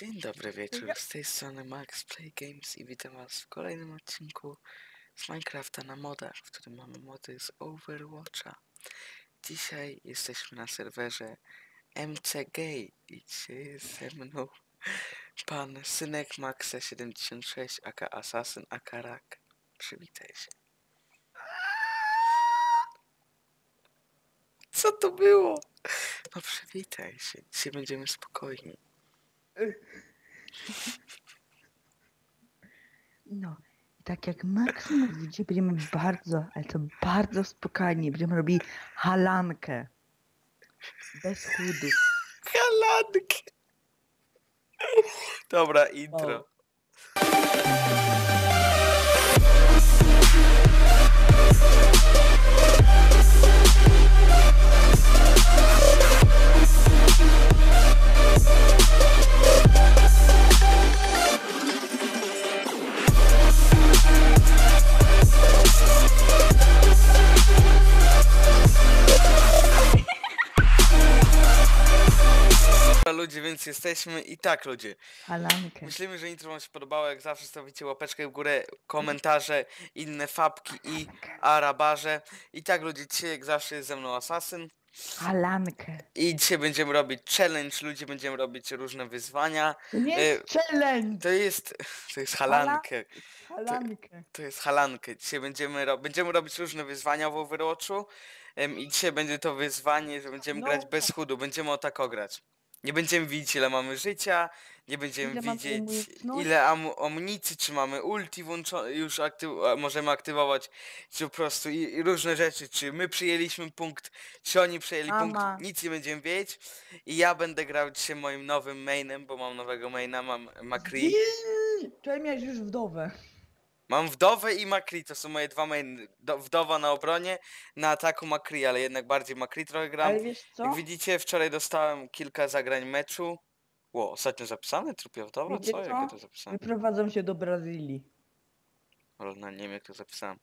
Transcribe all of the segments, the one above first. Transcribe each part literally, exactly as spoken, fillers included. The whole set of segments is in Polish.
Dzień dobry wieczór, z tej strony Max Play Games i witam was w kolejnym odcinku z Minecrafta na modach, w którym mamy mody z Overwatcha. Dzisiaj jesteśmy na serwerze M C Gay i dzisiaj jest ze mną pan synek Maxa siedemdziesiąt sześć, aka Assassin, aka Rak. Przywitaj się. Co to było? No przywitaj się, dzisiaj będziemy spokojni. No, tak jak Max mówicie, będziemy bardzo, ale to bardzo spokojnie, będziemy robili halankę. Bez chudów. Halankę! Dobra, intro. O. Ludzie, więc jesteśmy i tak ludzie. Halankę. Myślimy, że intro wam się podobało. Jak zawsze stawicie łapeczkę w górę, komentarze, inne fabki i arabarze. I tak ludzie, dzisiaj jak zawsze jest ze mną Assassin. Halankę. I dzisiaj będziemy robić challenge, ludzie, będziemy robić różne wyzwania. Nie y challenge! To jest, to jest halankę. Halankę. To, to jest halankę. Dzisiaj będziemy, ro będziemy robić różne wyzwania w Overwatchu. Ym, I dzisiaj będzie to wyzwanie, że będziemy no. grać bez chudu. Będziemy o tak ograć. Nie będziemy widzieć ile mamy życia, nie będziemy ile widzieć ile am omnicy, czy mamy ulti włączone, już aktyw możemy aktywować, czy po prostu i, i różne rzeczy, czy my przyjęliśmy punkt, czy oni przejęli Ama. punkt, nic nie będziemy wiedzieć. I ja będę grał dzisiaj moim nowym mainem, bo mam nowego maina, mam Makri. Czyli miałeś już wdowę. Mam wdowę i Makri, to są moje dwa main. Do, wdowa na obronie, na ataku Makri, ale jednak bardziej Makri trochę gram. Ale wiesz co? Jak widzicie, wczoraj dostałem kilka zagrań meczu. Ło, ostatnio zapisane trupia wdowa? Wiecie co? Jakie to zapisane? Wyprowadzam się do Brazylii. No, nie wiem jak to zapisałem.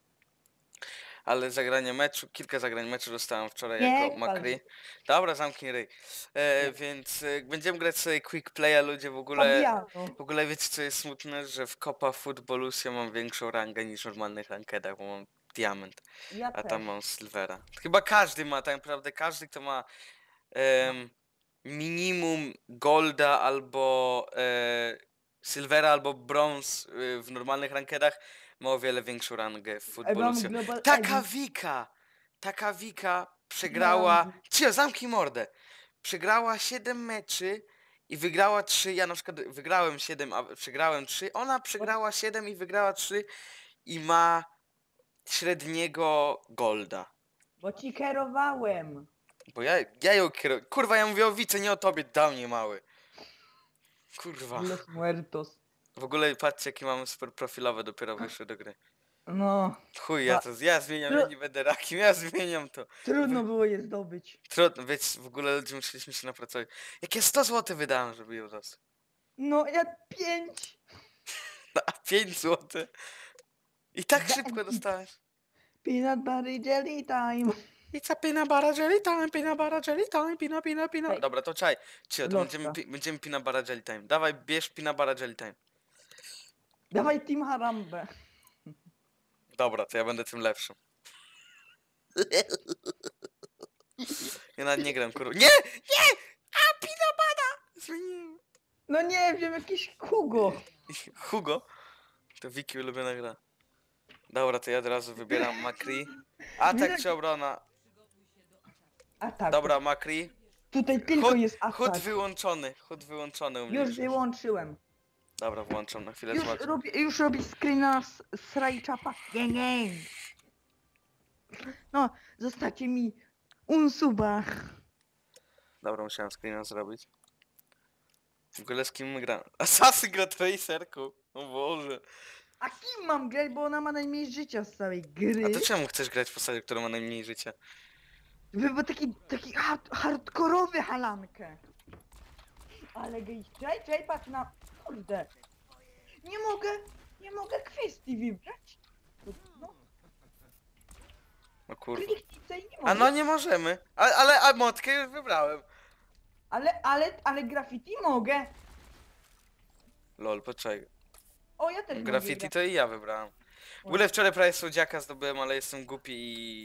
Ale zagranie meczu, kilka zagrań meczu dostałem wczoraj nie, jako Makri. Dobra, zamknij ryj. E, więc e, będziemy grać sobie quick playa, ludzie, w ogóle. W ogóle wiecie co jest smutne, że w Copa Football Lucio mam większą rangę niż w normalnych rankedach, bo mam diament. Ja a tam też. Mam silvera. Chyba każdy ma, tak naprawdę każdy kto ma e, minimum golda albo e, silvera albo brąz e, w normalnych rankedach. Ma o wiele większą rangę w futbolu. Taka Wika! Taka Wika przegrała... Cio, zamknij mordę! Przegrała siedem meczy i wygrała trzy. Ja na przykład wygrałem siedem, a przegrałem trzy. Ona przegrała siedem i wygrała trzy. I ma średniego golda. Bo ci kierowałem. Bo ja, ja ją kierowałem. Kurwa, ja mówię o Wice, nie o tobie, downie mały. Kurwa. Los Muertos. W ogóle patrzcie jakie mamy super profilowe dopiero wyszły do gry. No. Chuj, ja to ja zmieniam, ja nie będę rakiem, ja zmieniam to. Trudno było je zdobyć. Trudno, więc w ogóle ludzie musieliśmy się napracować. Jakie sto złotych wydałem, żeby ją dostać? No ja pięć. A pięć złotych? I tak szybko dostałeś. Peanut butter jelly time. It's a peanut butter jelly time, peanut butter jelly time, peanut, peanut, peanut. Dobra, to czaj. Cię, to będziemy, będziemy peanut butter jelly time. Dawaj, bierz peanut butter jelly time. Dawaj team Harambe. Dobra, to ja będę tym lepszym. Ja nawet nie gram, kurwa. Nie! Nie! A, Pinobada! Zmieniłem. No nie wiem, jakiś Hugo. Hugo? To Wiki ulubiona gra. Dobra, to ja od razu wybieram Makri. Atak czy obrona? Atak. Dobra, Makri. Tutaj tylko hot, jest atak. Hot wyłączony, hot wyłączony u mnie. Już wyłączyłem. Dobra, włączam na chwilę już robię, już robię screena z, z Rajczapa. Nie, nie. No, zostawcie mi unsuba. Dobra, musiałem screena zrobić. W ogóle z kim gra? Assassin gra Tracerku. O Boże. A kim mam grać, bo ona ma najmniej życia z całej gry. A to czemu chcesz grać w postaci, która ma najmniej życia? Bo taki, taki hard, hardkorowy halankę. Ale gej, czaj, czaj, patrz na... Kurde. Nie mogę, nie mogę kwestii wybrać. No, no kurde. A no nie możemy. A, ale a motkę już wybrałem. Ale, ale, ale graffiti mogę. Lol, poczekaj. O, ja też graffiti to i ja wybrałem. W ogóle wczoraj prawie słodziaka zdobyłem, ale jestem głupi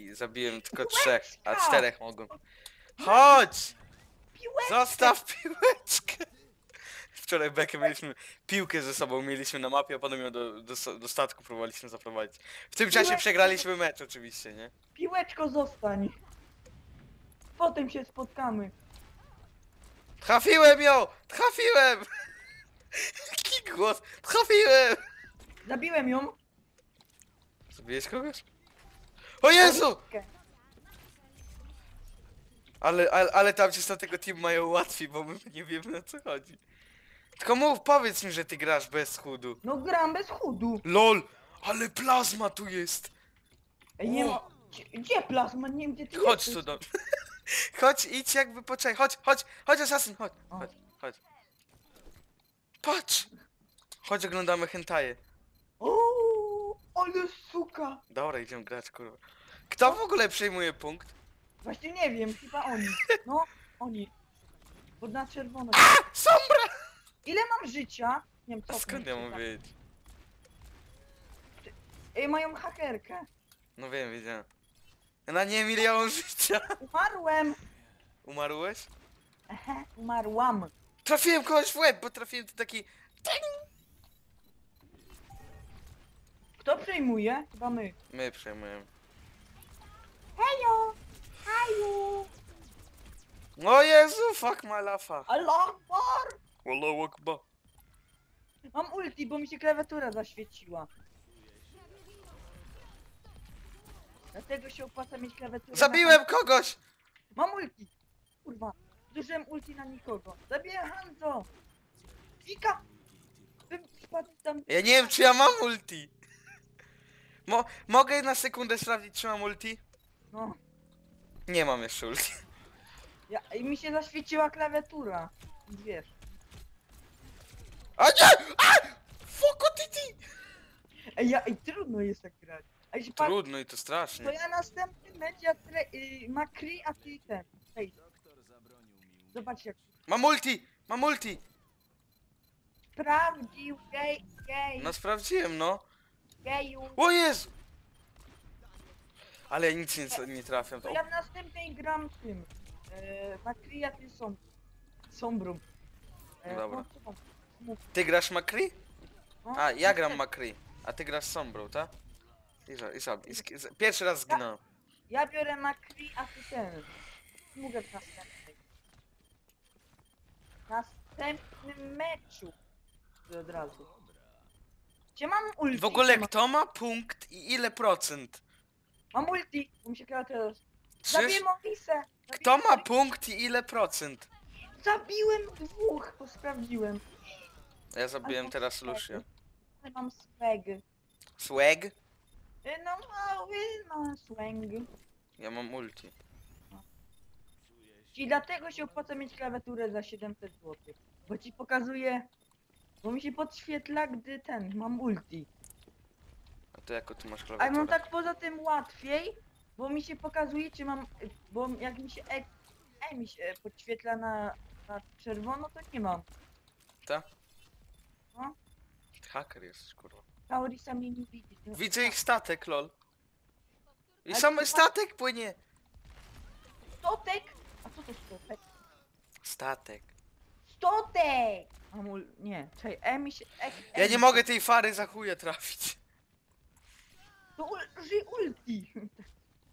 i zabiłem tylko piłeczka. trzech, a czterech mogłem. Chodź! Piłeczkę. Zostaw piłeczkę! Wczoraj bekę mieliśmy, piłkę ze sobą mieliśmy na mapie, a potem ją do, do, do statku próbowaliśmy zaprowadzić. W tym czasie piłeczko. Przegraliśmy mecz oczywiście, nie? Piłeczko zostań! Potem się spotkamy. Trafiłem ją! Trafiłem! Jaki głos! Trafiłem! Zabiłem ją. Zabiłeś kogoś? O Jezu! Ale, ale, ale tam ci z tego team mają łatwiej, bo my nie wiemy na co chodzi. Tylko mów, powiedz mi, że ty grasz bez chudu. No gram bez chudu. Lol! Ale plazma tu jest! Ej, nie ma... Gdzie plazma? Nie wiem gdzie ty Chodź jesteś. tu do... Chodź, idź jakby poczekaj, chodź, chodź, chodź Assassin, chodź, chodź, chodź. Patrz! Chodź, oglądamy hentaje. Ooo, ale suka! Dobra, idziemy grać, kurwa. Kto w ogóle przejmuje punkt? Właśnie nie wiem, chyba oni. No, oni. Bo na czerwono. A, Sombra! Ile mam życia? Nie wiem, co. A skąd ja mam wiedzieć? Ej, mają hakerkę. No wiem, wiedziałem. Na nie milion życia. Umarłem. Umarłeś? Aha, umarłam. Trafiłem kogoś w łeb, bo trafiłem tu taki... Kto przejmuje? Chyba my. My przejmujemy. Hejo! Hejo! O Jezu, fuck my lafa. Allahu Akbar! Allahu Akbar. Mam ulti, bo mi się klawiatura zaświeciła. Dlatego się opłaca mieć klawiaturę. Zabiłem na... kogoś! Mam ulti! Kurwa, zużyłem ulti na nikogo. Zabiję Hanzo! Fika! Tam... Ja nie wiem czy ja mam ulti! Mo mogę na sekundę sprawdzić czy mam ulti? No. Nie mam jeszcze ulti. Ja... I mi się zaświeciła klawiatura. Wiesz. A nie! A! Fuck titi! Ej, ja... Ej, trudno jest tak grać. Trudno i to strasznie. To ja następny mecz, ja y, Makri, a ty ten. Hej. Zobacz jak... Mam multi! Mam multi! Sprawdził, gej, gej. No sprawdziłem, no. Geju. O Jezu! Ale ja nic nie, nie trafiam. To ja w następnej gram z tym. E, Makri, a ty są... Sombrą. E, no dobra. No, no. Ty grasz Makri? No, a, ja gram Makri. A ty grasz Sombrą, tak? I żal, i żal. I z... Pierwszy raz zginąłem. Ja, ja biorę Makri, a ty ten. Mogę w następnym. W następnym meczu. I od razu. Gdzie mam ulti? W ogóle kto ma punkt i ile procent? Mam ulti, bo mi się kieła teraz. Zabiję Morisę. Kto ma punkt i ile procent? Zabiłem dwóch, bo sprawdziłem. Ja zabiłem teraz Lucio. Ale mam swag. Swag? No mały, no slang. Ja mam ulti. I dlatego się opłaca mieć klawiaturę za siedemset złotych. Bo ci pokazuje... Bo mi się podświetla, gdy ten, mam ulti. A to jako ty masz klawiaturę? A mam tak poza tym łatwiej, bo mi się pokazuje, czy mam... Bo jak mi się E, e mi się podświetla na, na czerwono, to nie mam. Tak? No. Haker jest, kurwa. Taurisa mnie nie widzi. Widzę ich statek, lol. I sam statek płynie. Stotek? A co to stotek? Statek. Stotek! Amul, nie, czekaj, e mi się... E, e ja nie mi... mogę tej fary za chuje trafić. To użyj ulti.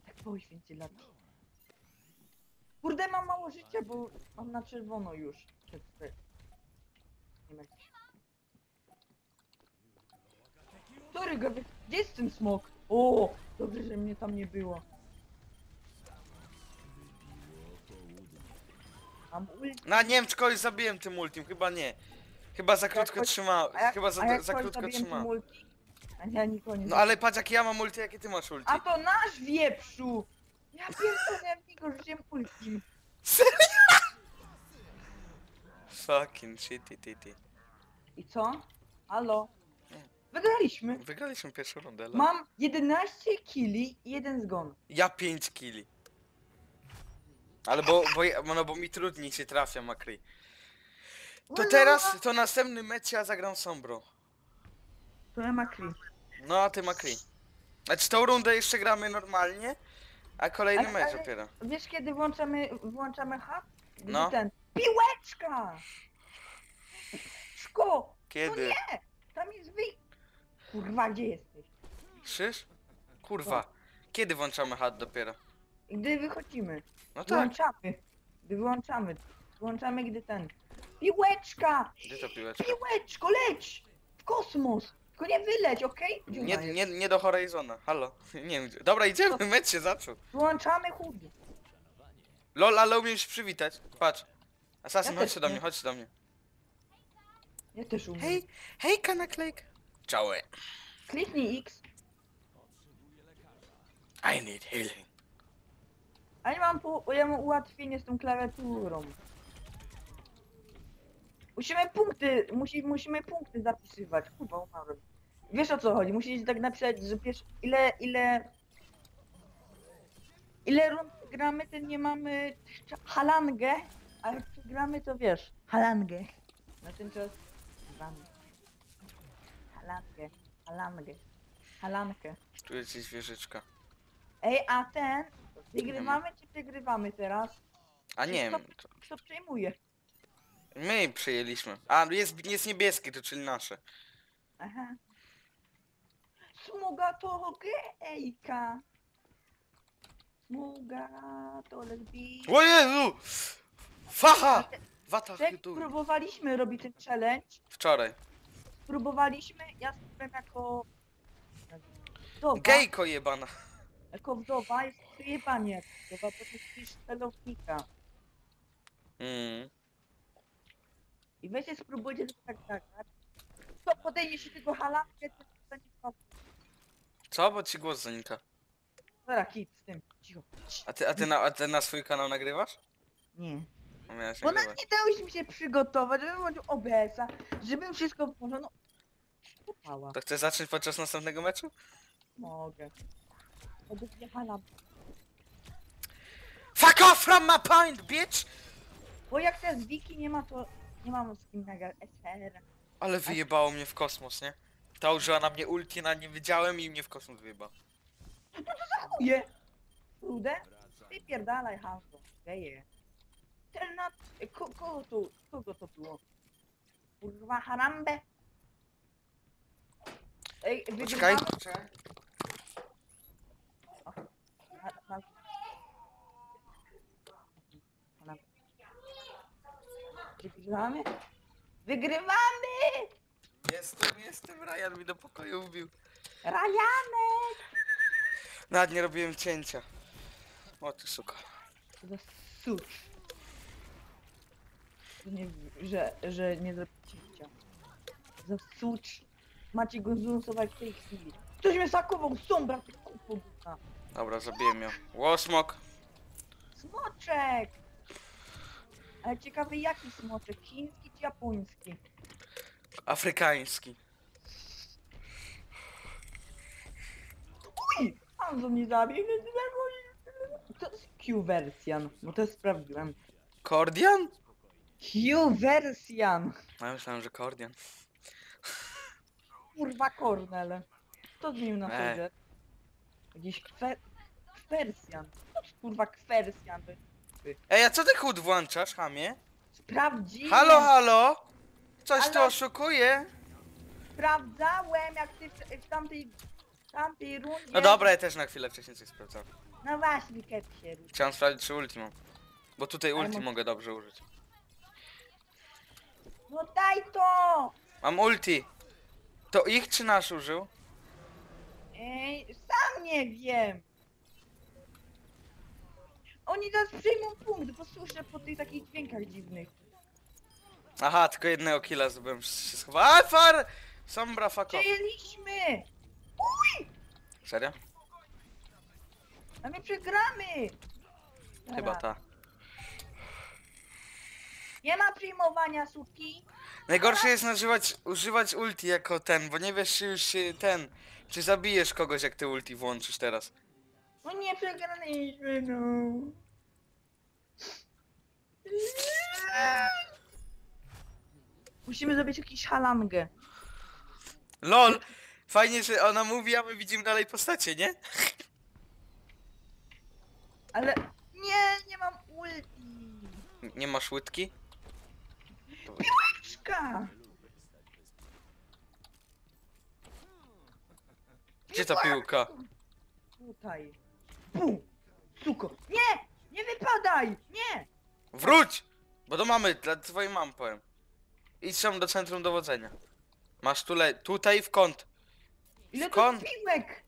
Tak poświęci lat. Kurde, mam mało życia, bo mam na czerwono już. Nie ma. Gdzie jest ten smok? O, dobrze, że mnie tam nie było. Na nie wiem, czy kogoś zabiłem tym ultim, chyba nie. Chyba za krótko trzymałem. Chyba za, za, za krótko trzymałem. Ja no ale patrz, jak ja mam ulti, jakie ty masz ulti. A to nasz wieprzu! Ja pierdolę w niego, że wziąłem ultim. Serio? Fucking shit, ty, ty, ty. I co? Halo? Wygraliśmy! Wygraliśmy pierwszą rundę, ale... Mam jedenaście killi i jeden zgon. Ja pięć killi. Ale bo, bo, ja, no bo mi trudniej się trafia Makri. To teraz, to następny mecz ja zagram Sombrą. To ja Makri. No, a ty Makri. Znaczy tą rundę jeszcze gramy normalnie, a kolejny ale, mecz ale dopiero. Wiesz kiedy włączamy, włączamy hub? No. Ten. Piłeczka! Piłeczko! Kiedy? No nie! Tam jest wy... Kurwa, gdzie jesteś? Krzyż? Kurwa. Kiedy włączamy hub dopiero? Gdy wychodzimy. No tak. Włączamy. Gdy wyłączamy. Włączamy gdy ten. Piłeczka! Gdzie to piłeczka? Piłeczko, leć! W kosmos! Tylko nie wyleć, okej? Okay? Nie, nie, nie do Horizona, halo. Nie wiem, dobra, idziemy, to... mecz się zaczął. Włączamy chudy. Lol, ale umiem się przywitać. Patrz. Assassin, ja chodź się do mnie, chodź do mnie. Ja też umiem. Hej, hejka na klejk. Czoły. Kliknij X. I need healing. A ja mam po, ja mam ułatwienie z tą klawiaturą. Musimy punkty, musi, musimy punkty zapisywać, kurwa, umarłem. Wiesz o co chodzi, musisz tak napisać, że wiesz, ile, ile... Ile rund gramy, ten nie mamy halangę, ale jak gramy to wiesz, halangę. Na ten czas gramy. Halangę, halangę, halangę. Tu jest zwierzyczka. Ej, a ten, wygrywamy czy przegrywamy teraz? A nie wiem. Kto, kto przejmuje? My przejęliśmy. A, jest, jest niebieskie, to czyli nasze. Aha. Smuga to gejka. Smuga to lesbijka. O Jezu! Facha! Wata, YouTube. Spróbowaliśmy robić ten challenge. Wczoraj. Spróbowaliśmy, ja spróbowałem jako... Wdowa. Gejko jebana. Jako wdowa jest jebanie. Wdowa to jest celownika. Mm. I weźcie spróbujcie to tak zagrać. To podejmie się tego halankę, to zanika. Co? Bo ci głos zanika. Dobra, kit z tym, cicho. A ty, a ty, na, a ty na swój kanał nagrywasz? Nie. Bo nas nie dałeś mi się przygotować, żebym włączył O B S-a, żebym wszystko włożono. Kupała. To chcesz zacząć podczas następnego meczu? Mogę. Obecnie halam. Fuck off from my point, bitch! Bo jak teraz wiki nie ma, to... Nie mam z kim nagrać S R. Ale wyjebało mnie w kosmos, nie? Ta użyła na mnie ulti, na nie wiedziałem i mnie w kosmos wyjeba. No to za chuje! Rude? Ty pierdalaj Hanzo, geje. Telna... Kogo to... Kogo to było? Kurwa harambe? Ej, wygrywamy... Poczekaj, wygrywamy? Wygrywamy! Jestem, jestem, Ryan mi do pokoju wbił. Ryanek! Nawet nie robiłem cięcia. O ty suka. Sucz. Nie, że, że nie zrobię cięcia. Zasucz. Macie go zunsować w tej chwili. Ktoś mnie sakował, Sombra, ty kupo. Dobra, zabiję ją. Łosmok. Smoczek! Ale ciekawy jaki smoczek? Chiński czy japoński? Afrykański. Uj! Hanzo mnie zabił. To jest Q-wersjan, bo to jest sprawdziłem. Kordian? Q-wersjan. Ja myślałem, że Kordian. Kurwa Kornel. Kto zmienił na to? Jakiś kwer... Kwersjan. Kurwa Kwersjan. Ej, a co ty chód włączasz, chamie? Sprawdziłem. Halo, halo! Coś ale... to oszukuje! Sprawdzałem, jak ty w, w tamtej... W tamtej rundzie... No dobra, ja też na chwilę wcześniej coś sprawdzałem. No właśnie, kepsie. Chciałem sprawdzić, czy ulti mam. Bo tutaj ulti ale... mogę dobrze użyć. No daj to! Mam ulti. To ich czy nasz użył? Ej, sam nie wiem. Oni nas przyjmą punkt, bo słyszę po tych takich dźwiękach dziwnych. Aha, tylko jednego killa zdobyłem, się schował. A, far! Sombra, fuck off. Przejęliśmy! Uj! Serio? A my przegramy! Chyba ta. Nie ma przyjmowania, suki. Najgorsze jest używać, używać ulti jako ten, bo nie wiesz czy już ten... Czy zabijesz kogoś, jak ty ulti włączysz teraz. No nie przegraliśmy, no. Musimy zrobić jakiś halangę. LOL! Fajnie, że ona mówi, a my widzimy dalej postacie, nie? Ale... Nie, nie mam ulti. Nie masz łydki? Piłeczka! Gdzie ta piłka? Tutaj. Bum! Suko! Nie! Nie wypadaj! Nie! Wróć! Bo do mamy, dla twojej mam powiem. Idź tam do centrum dowodzenia. Masz tule, tutaj w kąt. Ile kąt piłek?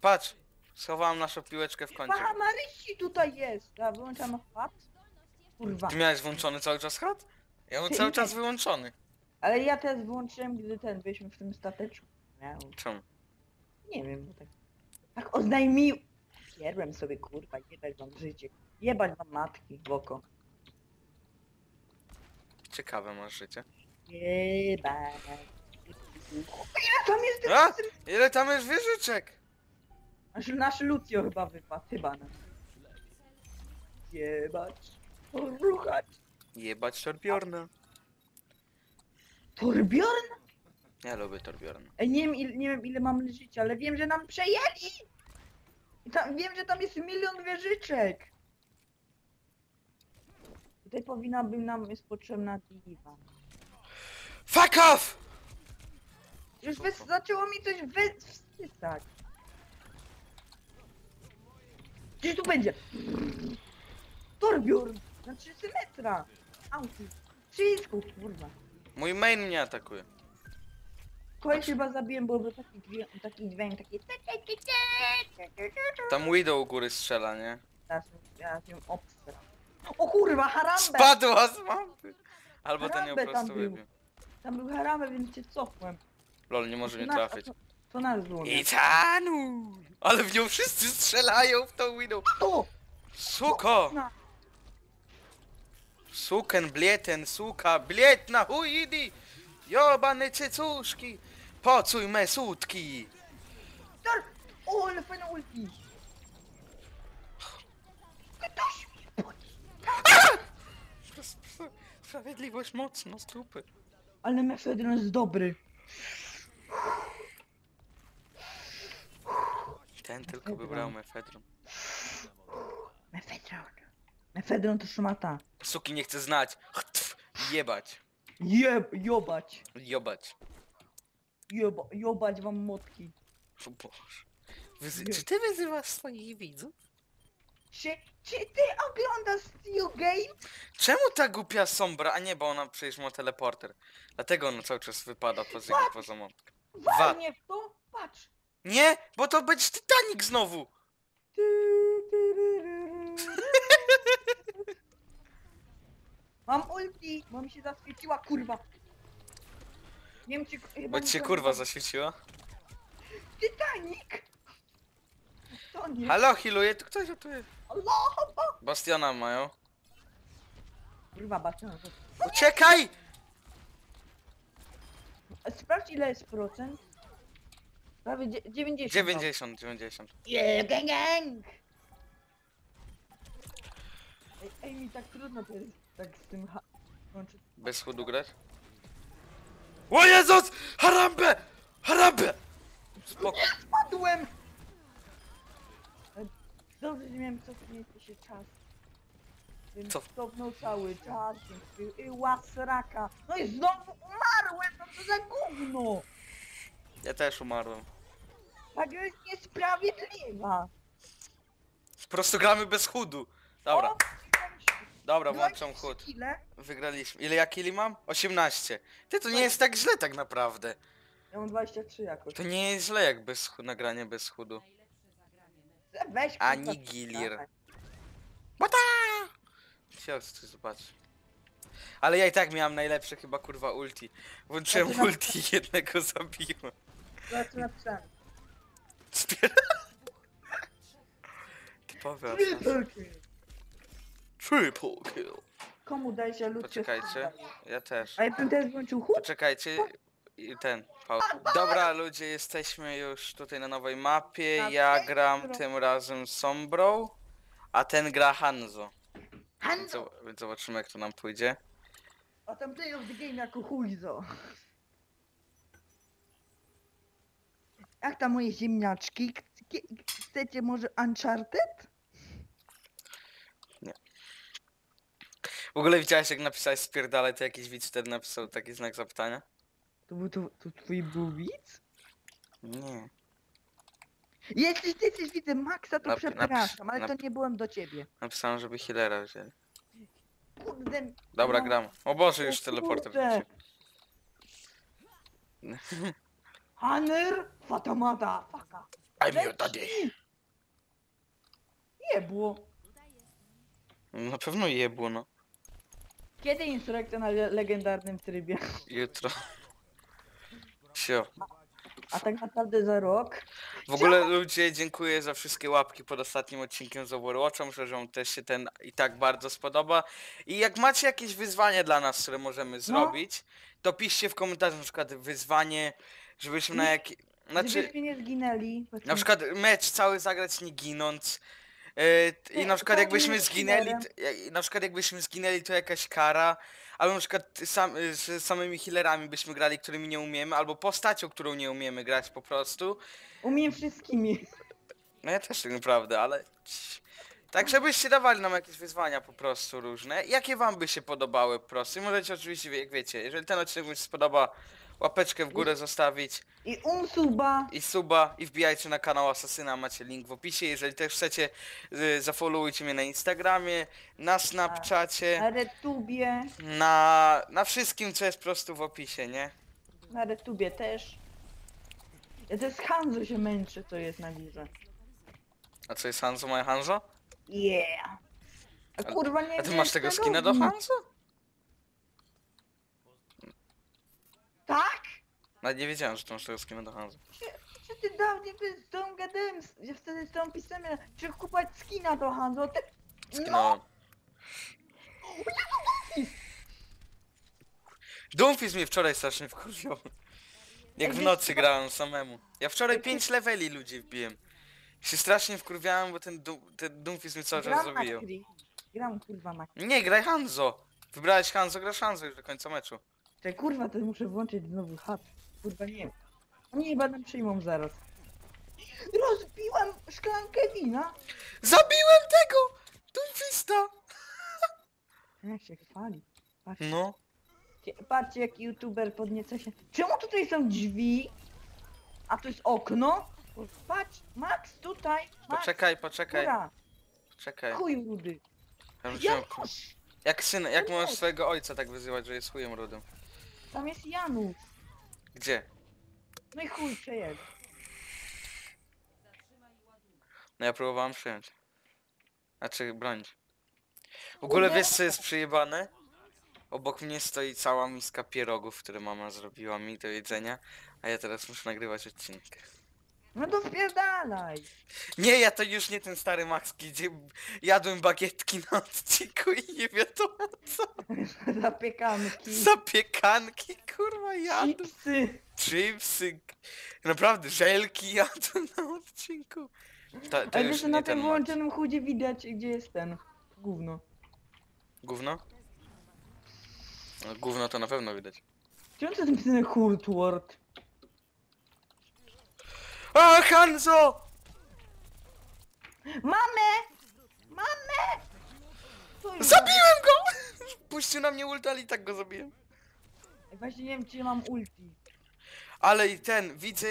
Patrz, schowałam naszą piłeczkę w kącie. Aha, Marysi tutaj jest. A wyłączam chat? Kurwa. Ty miałeś włączony cały czas chat? Ja mam cały czas wyłączony. Ale ja też wyłączyłem, gdy ten, byliśmy w tym stateczku. Ja... Czemu? Nie wiem, bo tak... Tak oznajmił... Pierłem sobie, kurwa, jebać wam życie. Jebać wam matki w oko. Ciekawe masz życie. Jeba. Ile tam jest A, tym... Ile tam jest wieżyczek? Aż nasz Lucio chyba wypadł, chyba nas. Jebać. Ruchać. Jebać Torbjorna. Torbjorn? Ja lubię Torbjorna. Nie wiem, ile, nie wiem ile mamy życia, ale wiem, że nam przejęli! Tam, wiem, że tam jest milion wieżyczek. Tutaj powinna by nam jest potrzebna D.Va. Fuck off! Już wy... zaczęło mi coś wy... wstysać. Gdzieś tu będzie! Torbjorn! Na trzy metra! Auty! Wszystko, kurwa! Mój main mnie atakuje. Kogoś Aż... chyba zabiłem, bo był taki dźwięk, taki dźwięk, taki... Tam Widow u góry strzela, nie? Teraz ja się obstrzela. O kurwa, Harambe! Spadła z mapy! Albo ten ją po prostu wybił. Tam był Harambe, więc cię cofłem. Lol, nie może mnie trafić. To, to nas było. I tanu! Ale w nią wszyscy strzelają w tą Widow. To! Suko! Suken, blieten, suka, blietna, hujidi! Jobane cycuszki! Pocuj me sutki! O, ale fajna ulti! Ktoś mi podniósł! Sprawiedliwość mocno, stupy. Ale Mefedron jest dobry. Ten tylko wybrał Mefedron. Mefedron. Mefedron to szmata. Suki nie chce znać. Jebać. Jeb... jobać. Jobać. Joba, jobać wam motki. O Boże. Wyzy Czy ty wyzywasz swoich widzów? Czy, czy ty oglądasz Steel Game? Czemu ta głupia Sombra? A nie, bo ona przecież ma teleporter. Dlatego ona cały czas wypada poza jego poza mątkę. Walnie w to? Patrz! Nie, bo to będzie Titanic znowu! Ty, ty, ry, ry, ry. Mam ulti, bo mi się zaświeciła, kurwa. Nie wiem, czy... Bo ci się kurwa zaświeciła? Titanic! To nie. Halo, healuje, tu ktoś ratuje. Bastiona mają. Kurwa, Bastiona. Uciekaj! Sprawdź ile jest procent. Prawie dziewięćdziesiąt. dziewięćdziesiąt, dziewięćdziesiąt. Yeah, gang, gang! Ej, ej, mi tak trudno to jest, tak z tym ha... Bez chudu grać? O Jezus! Harambe! Harambe! Spoko. Nie spadłem! Dobrze, nie wiem, co tu się czas. Więc co? Stopnął cały czas. I łasraka. No i znowu umarłem, no to za gówno! Ja też umarłem. Tak jest niesprawiedliwa. Po prostu gramy bez chudu. Dobra. O, dobra, włączam chód. Ile? Wygraliśmy. Ile ja kili mam? osiemnaście. Ty, to nie jest tak źle tak naprawdę. Ja mam dwadzieścia trzy jakoś. To nie jest źle jak bez nagranie bez chudu. Weź ani gilir. Bata! Siostry, zobacz. Ale ja i tak miałam najlepsze chyba kurwa ulti. Włączyłem znaczy ulti i jednego zabiłem. Znaczy napisałem. Spiera... Typowy Assassin. Triple kill. Triple kill. Komu daj się ludzi? Poczekajcie, ja też. A ja bym też włączył chód? Poczekajcie. I ten, dobra ludzie, jesteśmy już tutaj na nowej mapie, ja gram tym razem Sombrą, a ten gra Hanzo. Hanzo! Zobaczymy jak to nam pójdzie. A tam play of the game jako Huizo. Jak tam moje ziemniaczki? Chcecie może Uncharted? Nie. W ogóle widziałeś, jak napisałeś spierdalaj, to jakiś widz wtedy napisał taki znak zapytania? To był to, to twój był widz? Nie. Jeśli ty jesteś widzem Maxa, to Nap przepraszam, ale to nie byłem do ciebie. Napisałem, żeby healera wzięli. Kurde. Dobra, no. Gram. O Boże, już teleporter wrócił. Hanner, fatamata, faka. I'm your daddy. Jebło. Na pewno jebło, no. Kiedy insurrekcja na le legendarnym trybie? Jutro. Sio. A tak naprawdę za rok. W ogóle ja... ludzie, dziękuję za wszystkie łapki pod ostatnim odcinkiem z Overwatcha. Myślę, że on też się ten i tak bardzo spodoba. I jak macie jakieś wyzwania dla nas, które możemy no. zrobić, to piszcie w komentarzu, na przykład wyzwanie, żebyśmy na jakie... Znaczy, żebyśmy nie zginęli. Właśnie. Na przykład mecz cały zagrać nie ginąc. Yy, I na przykład jakbyśmy zginęli, to, na przykład jakbyśmy zginęli to jakaś kara. Albo na przykład sam, z samymi healerami byśmy grali, którymi nie umiemy, albo postacią, którą nie umiemy grać po prostu. Umiem wszystkimi. No ja też tak naprawdę, ale... Tak, żebyście dawali nam jakieś wyzwania po prostu różne. Jakie wam by się podobały po prostu? I możecie oczywiście, jak wiecie, jeżeli ten odcinek wam się spodoba, łapeczkę w górę I, zostawić. I unsuba. I suba. I wbijajcie na kanał Assassina, macie link w opisie. Jeżeli też chcecie, y, zafollowujcie mnie na Instagramie, na Snapchacie. Na RedTubie. Na, na wszystkim, co jest po prostu w opisie, nie? Na RedTubie też. Ja to jest Hanzo się męczy, to jest na widzę. A co jest Hanzo, moja Hanzo? Yeah. A kurwa nie. A ty masz tego skina do Hanzo? Tak? Nawet nie wiedziałem, że to masz tego skina do Hanzo. Czy, czy ty dawniej z tą gadałem, ja wtedy z tą pisałem, czy kupować skina do Hanzo? Ty... Skinałem. No. Doomfist! Doomfist mnie wczoraj strasznie wkurwił. Jak w nocy grałem samemu. Ja wczoraj pięć leveli ludzi wbiłem. Się strasznie wkurwiałem, bo ten, ten Doomfist mnie cały czas zabijał. Gram kurwa Makri. Nie, graj Hanzo. Wybrałeś Hanzo, grasz Hanzo już do końca meczu. Czekaj, kurwa, to muszę włączyć znowu hub. Kurwa nie. Oni chyba nam przyjmą zaraz. Rozbiłem szklankę wina. Zabiłem tego! Doomfista! Jak się chwali. Patrzcie. No. Patrzcie, jak youtuber podnieca się. Czemu tutaj są drzwi? A tu jest okno? Patrz, Max tutaj! Max. Poczekaj, poczekaj. Kura. Poczekaj. Chuj rudy. Janusz! Jak syn, jak Janusz. Możesz swojego ojca tak wyzywać, że jest chujem rudym? Tam jest Janusz. Gdzie? No i chuj, przejedź. No ja próbowałam przyjąć. Znaczy, bronić. W ogóle wiesz co jest przyjebane? Obok mnie stoi cała miska pierogów, które mama zrobiła mi do jedzenia. A ja teraz muszę nagrywać odcinkę. No to wpierdalaj! Nie, ja to już nie ten stary Maxki, gdzie jadłem bagietki na odcinku i nie wiadomo co. Zapiekanki. Zapiekanki, kurwa, jadłem. Chipsy. Chipsy. Naprawdę, żelki jadłem na odcinku. To, to ale wiesz, na tym wyłączonym chudzie widać, gdzie jest ten. Gówno. Gówno? No, gówno to na pewno widać. Czemu to jest ten Hurtword? A, Hanzo! Mamy! Mamy! Zabiłem go! Puścił na mnie ulta, ale i tak go zabiłem. Właśnie nie wiem, czy mam ulti. Ale i ten, widzę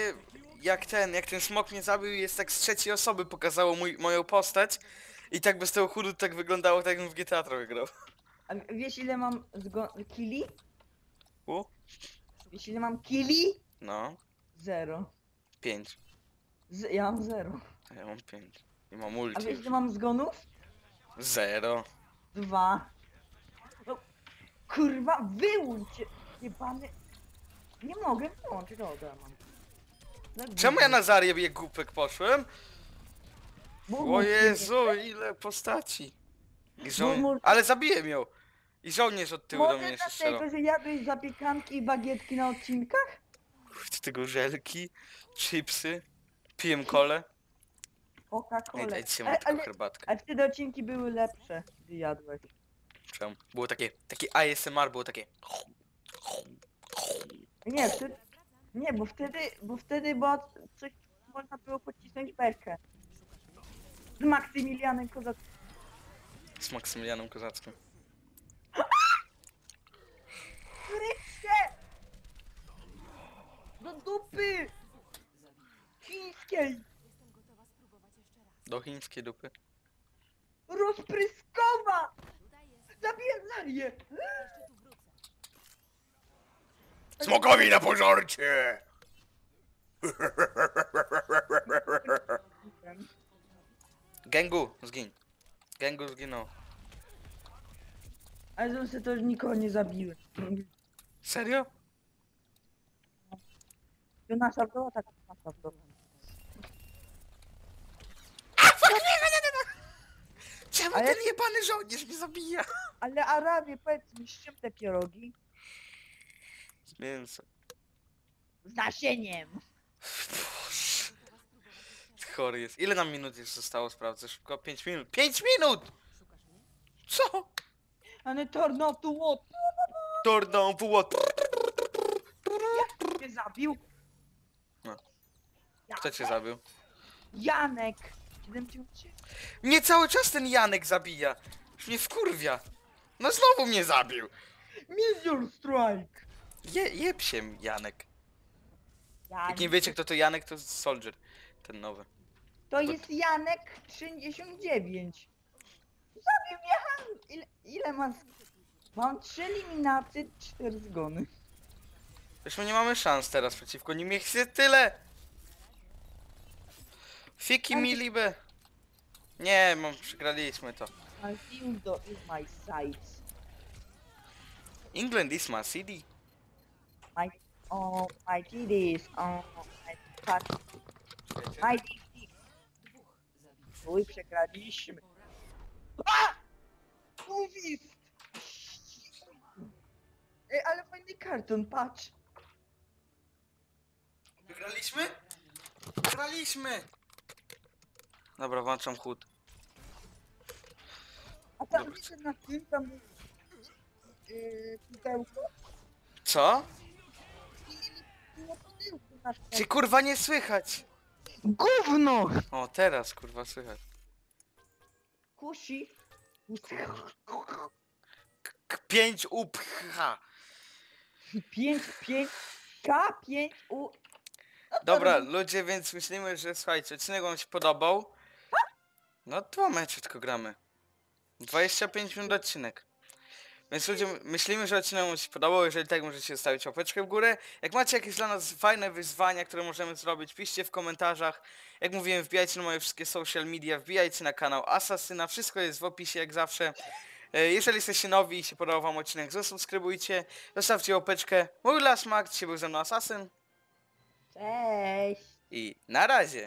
jak ten, jak ten smok mnie zabił i jest tak z trzeciej osoby pokazało mój, moją postać. I tak bez tego chudu tak wyglądało, tak jakbym w G T A trochę grał. A wiesz ile mam killi? U? Wiesz ile mam killi? No. Zero. pięć. Z, ja mam zero. A ja mam pięć. I mam ulti. A wiesz, że mam zgonów? zero. dwa. No, kurwa, wyłącz! Jebany... Nie mogę wyłączyć, dobra mam. Zabij. Czemu ja na Zarię jak głupek poszłem? Bo o Jezu, ile postaci. I żoł... Ale zabiłem ją. I żołnierz od tyłu może do mnie strzelał. Może dlatego, że jadłeś zapiekanki i bagietki na odcinkach? Kurczę, tego żelki, chipsy, piłem kolę. Coca-Colę. Nie dajcie mu tylko herbatkę. A wtedy odcinki były lepsze, gdy jadłeś. Czemu? Było takie, taki A S M R było takie. Nie, wtedy, nie, bo wtedy, bo wtedy bo coś można było pocisnąć berkę. Z Maksymilianem Kozackim. Z Maksymilianem Kozackim. Krycie! Do dupy! Chińskiej! Do chińskiej dupy. Rozpryskowa! Zabiję Larię! Smokowi na pożarcie! Gengu, zgin. Gengu zginął. Ale on się też nikogo nie zabiły. Serio? To nasza była taka nasza była. Czemu ale... ten jebany żołnierz mnie zabija? Ale Arabie, powiedz mi, z czym te pierogi? Z mięsem. Z nasieniem. Chory jest. Ile nam minut jeszcze zostało? Sprawdzę szybko. pięć minut. pięć minut! Co? Ale turn off the water. Turn off the water. Jak cię zabił? No. Kto cię zabił? Janek. Mnie cały czas ten Janek zabija. Już mnie wkurwia. No znowu mnie zabił. Meteor Strike. Je, jeb się Janek. Janek. Jak nie wiecie kto to Janek, to Soldier. Ten nowy. To jest Janek trzydzieści dziewięć. Zabił mnie Han... Ile, ile ma... Mam trzy eliminacje, cztery zgony. Zresztą nie mamy szans teraz przeciwko nim. Nie chcę tyle! Fiki mi libę! Nie, mam, przegraliśmy to. Dildo is my size. England is my city. My... Oh, my titties. Oh, my... My titties. Uj, przegraliśmy. A! Doomfist! Ej, ale fajny karton, patrz. Wygraliśmy? Wygraliśmy! Dobra, włączam chód. A tam widzę na tym, tam... Yy, pudełko? Co? Czy kurwa nie słychać? Gówno! O, teraz kurwa słychać. Kusi. pięć u pcha. pięć, pięć, ka, pięć u... No dobra, to... ludzie, więc myślimy, że słuchajcie, odcinek wam się podobał. No dwa mecze tylko gramy. dwadzieścia pięć minut odcinek. Więc ludzie, myślimy, że odcinek wam się podobał. Jeżeli tak, możecie stawić łapeczkę w górę. Jak macie jakieś dla nas fajne wyzwania, które możemy zrobić, piszcie w komentarzach. Jak mówiłem, wbijajcie na moje wszystkie social media, wbijajcie na kanał Assassina. Wszystko jest w opisie jak zawsze. Jeżeli jesteście nowi i się podobał wam odcinek, zasubskrybujcie, zostawcie łapeczkę. Mój las Max, dzisiaj był ze mną Assassin. Cześć! I na razie!